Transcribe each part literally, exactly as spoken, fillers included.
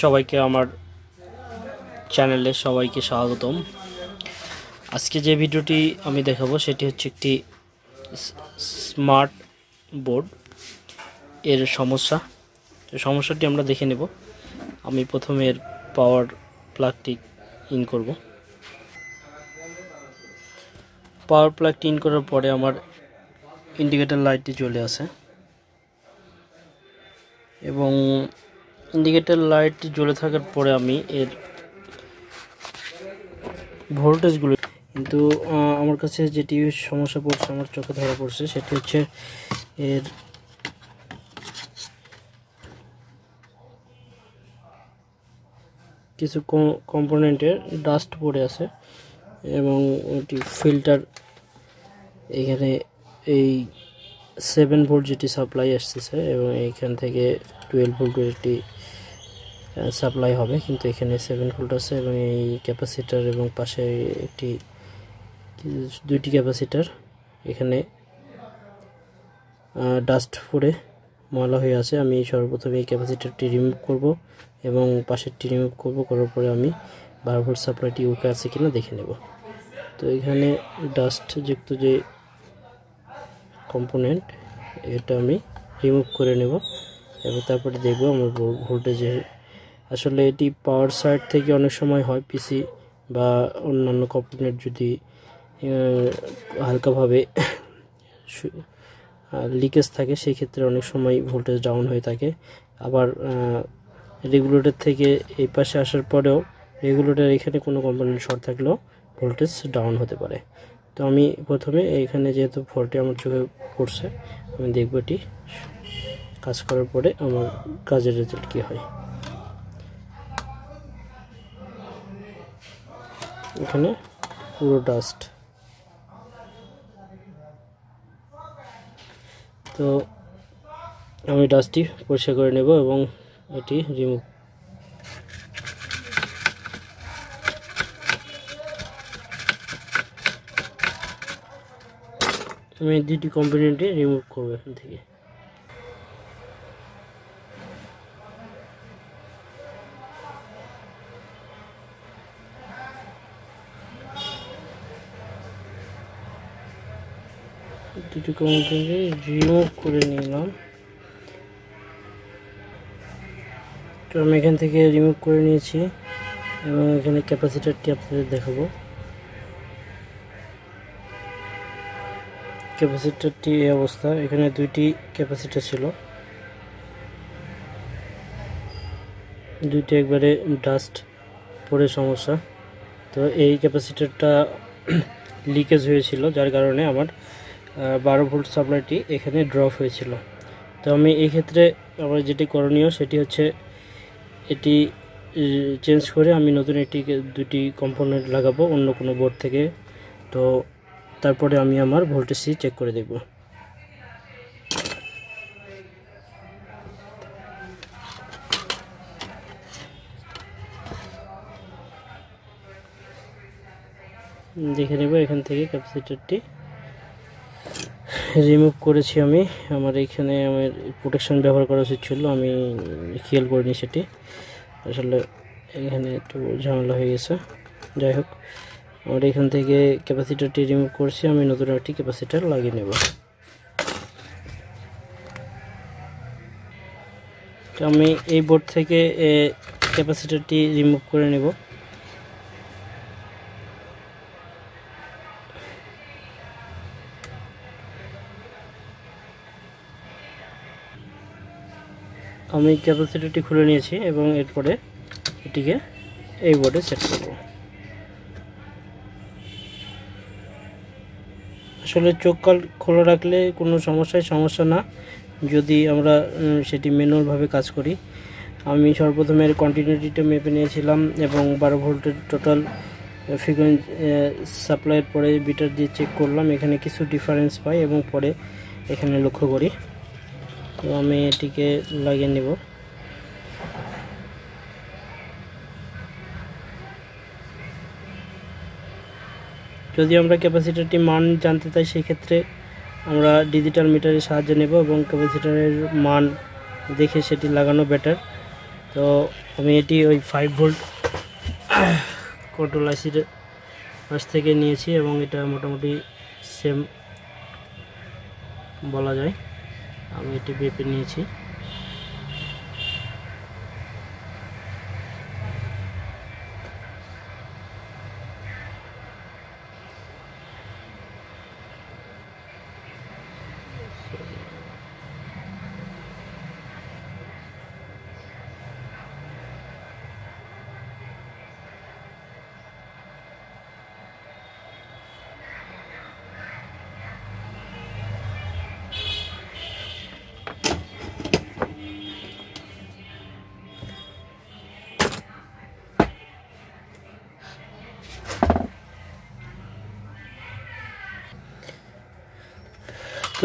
সবাইকে আমার চ্যানেলে সবাইকে স্বাগতম। আজকে যে ভিডিওটি আমি দেখাবো সেটি হচ্ছে একটি স্মার্ট বোর্ড এর সমস্যা। তো সমস্যাটি আমরা দেখে নেব। আমি প্রথমে এর পাওয়ার প্লাগটি ইন করব। পাওয়ার প্লাগটি ইন করার পরে আমার ইন্ডিকেটর লাইটটি চলে আসে এবং ইন্ডিকেটর লাইট জ্বলে থাকার পরে আমি এর ভোল্টেজগুলো, কিন্তু আমার কাছে যেটি সমস্যা পড়ছে, আমার চোখে ধরা পড়ছে, সেটি হচ্ছে এর কিছু কম্পোনেন্টের ডাস্ট পড়ে আছে এবং ওটি ফিল্টার এখানে এই সেভেন ভোল্ট যেটি সাপ্লাই আসতেছে এবং এইখান থেকে টুয়েলভ ভোল্টের একটি সাপ্লাই হবে, কিন্তু এখানে সেভেন ভোল্ট আছে এবং এই ক্যাপাসিটার এবং পাশে একটি দুইটি ক্যাপাসিটার এখানে ডাস্ট পড়ে ময়লা হয়ে আছে। আমি সর্বপ্রথমে এই ক্যাপাসিটারটি রিমুভ করব এবং পাশেরটি রিমুভ করব। করার পরে আমি বারো ভোল্ট সাপ্লাইটি ওকে আছে কিনা দেখে নেব। তো এখানে ডাস্ট যুক্ত যে কম্পোনেন্ট এটা আমি রিমুভ করে নেব এবং তারপরে দেখব আমার ভোল্টেজে। আসলে এটি পাওয়ার সাইড থেকে অনেক সময় হয় পিসি বা অন্যান্য কম্পোনেন্ট যদি হালকাভাবে লিকেজ থাকে সেই ক্ষেত্রে অনেক সময় ভোল্টেজ ডাউন হয়ে থাকে। আবার রেগুলেটর থেকে এই পাশে আসার পরেও রেগুলেটর এখানে কোনো কম্পোনেন্ট শর্ট থাকলেও ভোল্টেজ ডাউন হতে পারে। তো আমি প্রথমে এখানে যেহেতু ফল্টে আমার চোখে পড়ছে, আমি দেখব এটি কাজ করার পরে আমার কাজের রেজাল্ট কী হয়। এখানে পুরো ডাস্ট। তো আমি ডাস্টটি পরিষ্কার করে নেব এবং এটি রিমুভ আমি দুটি কম্পোনেন্টটি রিমুভ করবো এখান থেকে। দুটি কম্পোনেন্টটি রিমুভ করে নিলাম। তো আমি এখান থেকে রিমুভ করে নিয়েছি এবং এখানে ক্যাপাসিটারটি আপনাদের দেখাবো। ক্যাপাসিটারটি এই অবস্থা, এখানে দুইটি ক্যাপাসিটার ছিল, দুইটি একবারে ডাস্ট পড়ে সমস্যা। তো এই ক্যাপাসিটারটা লিকেজ হয়েছিল, যার কারণে আমার বারো ভোল্ট সাপ্লাইটি এখানে ড্রপ হয়েছিল। তো আমি এই ক্ষেত্রে আমার যেটি করণীয় সেটি হচ্ছে এটি চেঞ্জ করে আমি নতুন একটি দুটি কম্পোনেন্ট লাগাবো অন্য কোনো বোর্ড থেকে। তো তারপরে আমি আমার ভোল্টেজটি চেক করে দেখব। দেখে নেব এখান থেকে ক্যাপাসিটারটি রিমুভ করেছি আমি। আমার এখানে আমার প্রোটেকশন ব্যবহার করা উচিত ছিল, আমি খেয়াল করিনি সেটি। আসলে এখানে একটু ঝামেলা হয়ে গেছে। যাই হোক, আর এখান থেকে ক্যাপাসিটারটি রিমুভ করছি, আমি নতুন একটি ক্যাপাসিটার লাগিয়ে নেব। তো আমি এই বোর্ড থেকে ক্যাপাসিটারটি রিমুভ করে নেব। আমি ক্যাপাসিটারটি খুলে নিয়েছি এবং এরপরে এটিকে এই বোর্ডে সেট করব। আসলে চোখ কাল খোলা রাখলে কোনো সমস্যায় সমস্যা না যদি আমরা সেটি ম্যানুয়ালভাবে কাজ করি। আমি সর্বপ্রথমের কন্টিনিউটিটা মেপে নিয়েছিলাম এবং বারো ভোল্টের টোটাল ফ্রিকোয়েন্সি সাপ্লাইয়ের পরে বিটার দিয়ে চেক করলাম, এখানে কিছু ডিফারেন্স পাই এবং পরে এখানে লক্ষ্য করি। তো আমি এটিকে লাগিয়ে নেব। যদি আমরা ক্যাপাসিটারটি মান জানতে চাই সেক্ষেত্রে আমরা ডিজিটাল মিটারের সাহায্য নেব এবং ক্যাপাসিটারের মান দেখে সেটি লাগানো বেটার। তো আমি এটি ওই ফাইভ ভোল্ট কন্ট্রোল আইসির পাশ থেকে নিয়েছি এবং এটা মোটামুটি সেম বলা যায়। আমি এটি বেপে নিয়েছি।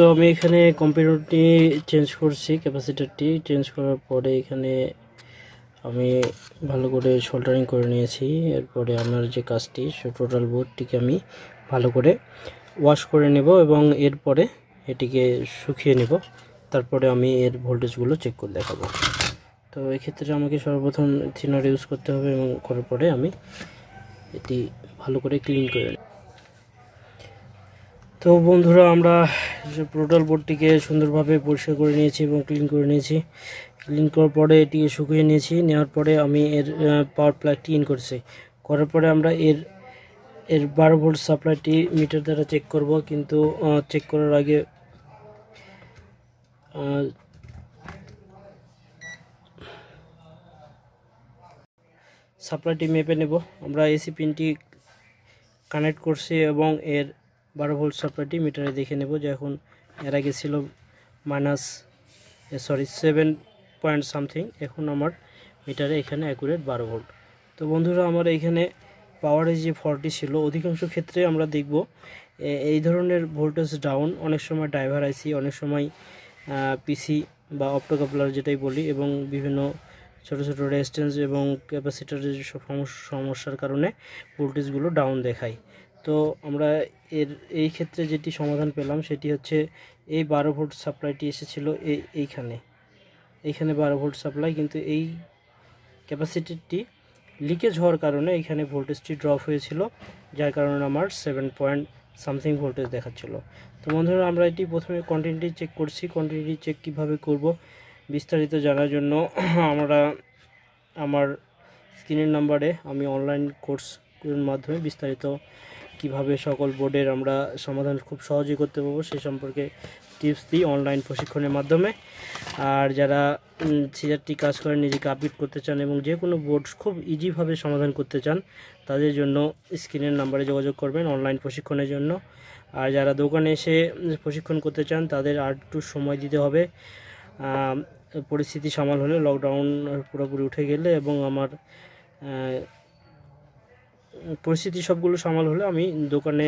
তো আমি এখানে কম্পিউটারটি চেঞ্জ করছি, ক্যাপাসিটারটি চেঞ্জ করার পরে এখানে আমি ভালো করে সোল্ডারিং করে নিয়েছি। এরপরে আমার যে কাজটি, সে টোটাল বোর্ডটিকে আমি ভালো করে ওয়াশ করে নেব এবং এরপরে এটিকে শুকিয়ে নেব, তারপরে আমি এর ভোল্টেজগুলো চেক করে দেখাবো। তো এক্ষেত্রে আমাকে সর্বপ্রথম থিনার ইউজ করতে হবে এবং করার পরে আমি এটি ভালো করে ক্লিন করে নেব। তো বন্ধুরা, আমরা টোটাল বোর্ডটিকে সুন্দরভাবে পরিষ্কার করে নিয়েছি এবং ক্লিন করে নিয়েছি। ক্লিন করার পরে এটিকে শুকিয়ে নিয়েছি। নেওয়ার পরে আমি এর পাওয়ার প্লাগটি ইন করছি। করার পরে আমরা এর এর বারো ভোল্ট সাপ্লাইটি মিটার দ্বারা চেক করব, কিন্তু চেক করার আগে সাপ্লাইটি মেপে নেব। আমরা এসি পিনটি কানেক্ট করছি এবং এর বারো ভোল্ট সাপ্লাইটি মিটারে দেখে নেব যে এখন এর আগে ছিল minus sorry seven point something, এখন আমার মিটারে এখানে অ্যাকুরেট বারো ভোল্ট। তো বন্ধুরা, আমার এখানে পাওয়ারের যে ফলটি ছিল, অধিকাংশ ক্ষেত্রে আমরা দেখব এই ধরনের ভোল্টেজ ডাউন অনেক সময় ড্রাইভার আইসি, অনেক সময় পিসি বা অপটোকাপলার যেটাই বলি, এবং বিভিন্ন ছোটো ছোটো রেজিস্ট্যান্স এবং ক্যাপাসিটারের যেসব সমস্যার কারণে ভোল্টেজগুলো ডাউন দেখায়। তো আমরা এর এই ক্ষেত্রে যেটি সমাধান পেলাম সেটি হচ্ছে এই বারো ভোল্ট সাপ্লাইটি এসেছিল এই এইখানে এইখানে বারো ভোল্ট সাপ্লাই, কিন্তু এই ক্যাপাসিটিটি লিকেজ হওয়ার কারণে এখানে ভোল্টেজটি ড্রপ হয়েছিল, যার কারণে আমার সেভেন পয়েন্ট সামথিং ভোল্টেজ দেখাচ্ছিল। তো বন্ধুরা, আমরা এটি প্রথমে কন্টিনিউটি চেক করছি। কন্টিনিউটি চেক কীভাবে করব বিস্তারিত জানার জন্য আমরা আমার স্ক্রিনের নাম্বারে আমি অনলাইন কোর্স মাধ্যমে বিস্তারিত কিভাবে সকল বোর্ডের আমরা সমাধান খুব সহজেই করতে পারবো সে সম্পর্কে টিপস দিই অনলাইন প্রশিক্ষণের মাধ্যমে। আর যারা সিজারটি কাজ করে নিজেকে আপডেট করতে চান এবং যে কোনো বোর্ড খুব ইজিভাবে সমাধান করতে চান, তাদের জন্য স্ক্রিনের নাম্বারে যোগাযোগ করবেন অনলাইন প্রশিক্ষণের জন্য। আর যারা দোকানে এসে প্রশিক্ষণ করতে চান, তাদের আর একটু সময় দিতে হবে। পরিস্থিতি সামাল হলে, লকডাউন পুরোপুরি উঠে গেলে এবং আমার পরিস্থিতি সবগুলো সামাল হলে আমি দোকানে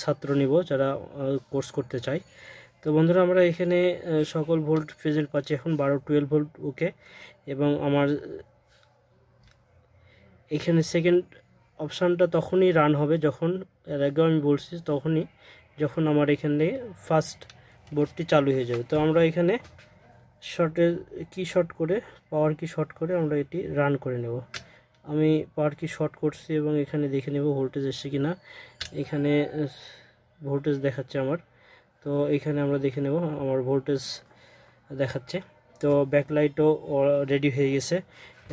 ছাত্র নিব যারা কোর্স করতে চাই। তো বন্ধুরা, আমরা এখানে সকল ভোল্ট প্রেজেন্ট পাচ্ছি এখন বারো টুয়েলভ ভোল্ট ওকে, এবং আমার এখানে সেকেন্ড অপশানটা তখনই রান হবে যখন, এর আগেও আমি বলছি, তখনই যখন আমার এখানে ফার্স্ট বোর্ডটি চালু হয়ে যাবে। তো আমরা এখানে শর্টে কি শর্ট করে পাওয়ার কি শর্ট করে আমরা এটি রান করে নেব। আমি পাওয়ার কি শর্ট করছি এবং এখানে দেখে নেব ভোল্টেজ এসছে কিনা। এখানে ভোল্টেজ দেখাচ্ছে আমার, তো এখানে আমরা দেখে নেব আমার ভোল্টেজ দেখাচ্ছে। তো ব্যাকলাইটও রেডি হয়ে গেছে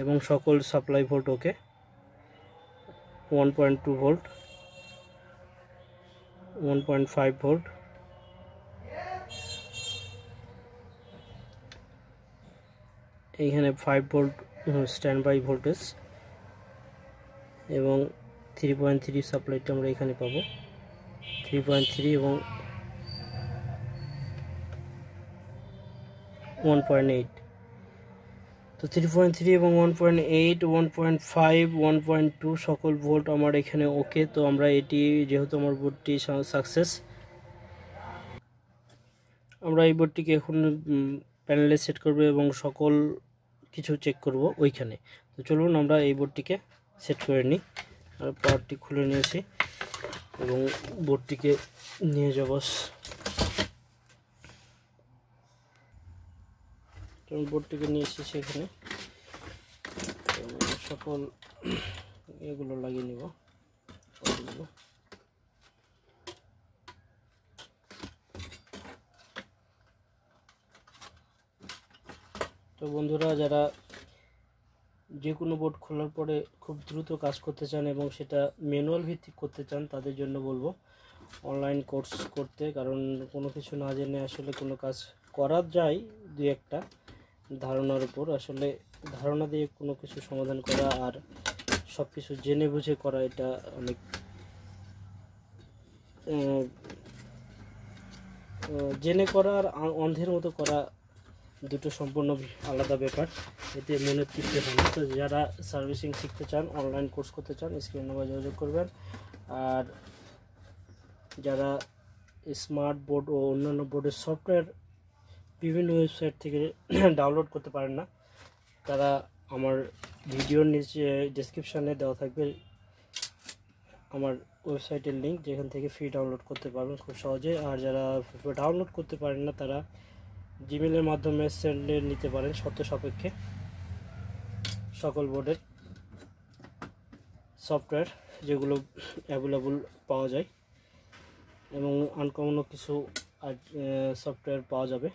এবং সকল supply volt okay, one point two volt, one point five volt, এইখানে five volt stand by voltage এবং থ্রি পয়েন্ট থ্রি সাপ্লাইটা আমরা এখানে পাবো, থ্রি পয়েন্ট থ্রি এবং ওয়ান পয়েন্ট এইট। তো থ্রি পয়েন্ট থ্রি এবং one point eight one point five one point two সকল ভোল্ট আমার এখানে ওকে। তো আমরা এটি, যেহেতু আমার বোর্ডটি সাকসেস, আমরা এই বোর্ডটিকে এখন প্যানেলে সেট করবো এবং সকল কিছু চেক করব ওইখানে। তো চলুন আমরা এই বোর্ডটিকে সেট করে নিই। আর পাওয়ারটি খুলে নিয়েছি এবং বোর্ডটিকে নিয়ে যাব। বোর্ডটিকে নিয়ে এসেছি সেখানে। সকল এগুলো লাগিয়ে নিব সবগুলো। তো বন্ধুরা, যারা যে কোনো বোর্ড খোলার পরে খুব দ্রুত কাজ করতে চান এবং সেটা ম্যানুয়াল ভিত্তিক করতে চান, তাদের জন্য বলবো অনলাইন কোর্স করতে। কারণ কোনো কিছু না জেনে আসলে কোনো কাজ করা যায় দুই একটা ধারণার উপর, আসলে ধারণা দিয়ে কোনো কিছু সমাধান করা আর সব কিছু জেনে বুঝে করা এটা অনেক জেনে করা আর অন্ধের মতো করা দুটো সম্পূর্ণ আলাদা ব্যাপার, এতে মেহনত করতে হয়। তো যারা সার্ভিসিং শিখতে চান, অনলাইন কোর্স করতে চান, স্ক্রিনে নাম্বারে যোগাযোগ করবেন। আর যারা স্মার্ট বোর্ড ও অন্যান্য বোর্ডের সফটওয়্যার বিভিন্ন ওয়েবসাইট থেকে ডাউনলোড করতে পারেন না, তারা আমার ভিডিওর নিচে ডেসক্রিপশানে দেওয়া থাকবে আমার ওয়েবসাইটের লিঙ্ক, যেখান থেকে ফ্রি ডাউনলোড করতে পারবেন খুব সহজে। আর যারা ডাউনলোড করতে পারেন না, তারা জিমেলের মাধ্যমে সেন্ডে নিতে পারেন শর্ত সাপেক্ষে সকল বোর্ডের সফটওয়্যার যেগুলো অ্যাভেলেবল পাওয়া যায়, এবং আনকমনও কিছু সফটওয়্যার পাওয়া যাবে।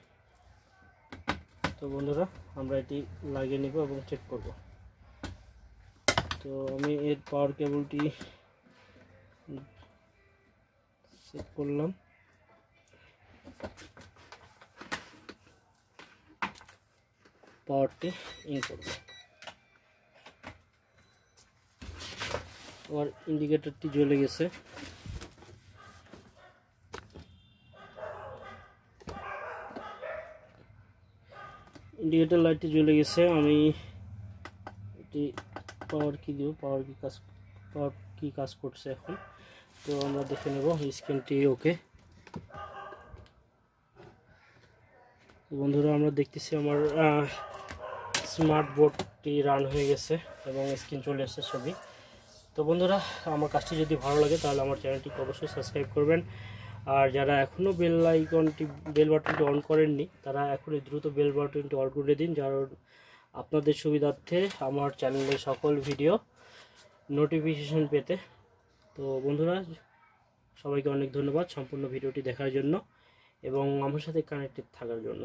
তো বন্ধুরা, আমরা এটি লাগিয়ে নিব এবং চেক করব। তো আমি এর পাওয়ার কেবলটি চেক করলাম। পাওয়ারটি ইন করব, আর ইন্ডিকেটরটি জ্বলে গেছে। ইন্ডিকেটর লাইটটি জ্বলে গেছে। আমি এটি পাওয়ার কি দিব, পাওয়ার কি কাজ পাওয়ার কি কাজ করছে এখন। তো আমরা দেখে নেব স্ক্রিনটি ওকে। বন্ধুরা, আমরা দেখতেছি আমার স্মার্ট বোর্ডটি রান হয়ে গেছে এবং স্ক্রিন চলে এসেছে ছবি। তো বন্ধুরা, আমার কাজটি যদি ভালো লাগে তাহলে আমার চ্যানেলটিকে অবশ্যই সাবস্ক্রাইব করবেন। আর যারা এখনও বেল আইকনটি বেল বাটনটি অন করেননি, তারা এখনই দ্রুত বেল বাটনটি অন করে দিন, যার আপনাদের সুবিধার্থে আমার চ্যানেলের সকল ভিডিও নোটিফিকেশন পেতে। তো বন্ধুরা, সবাইকে অনেক ধন্যবাদ সম্পূর্ণ ভিডিওটি দেখার জন্য এবং আমার সাথে কানেক্টেড থাকার জন্য।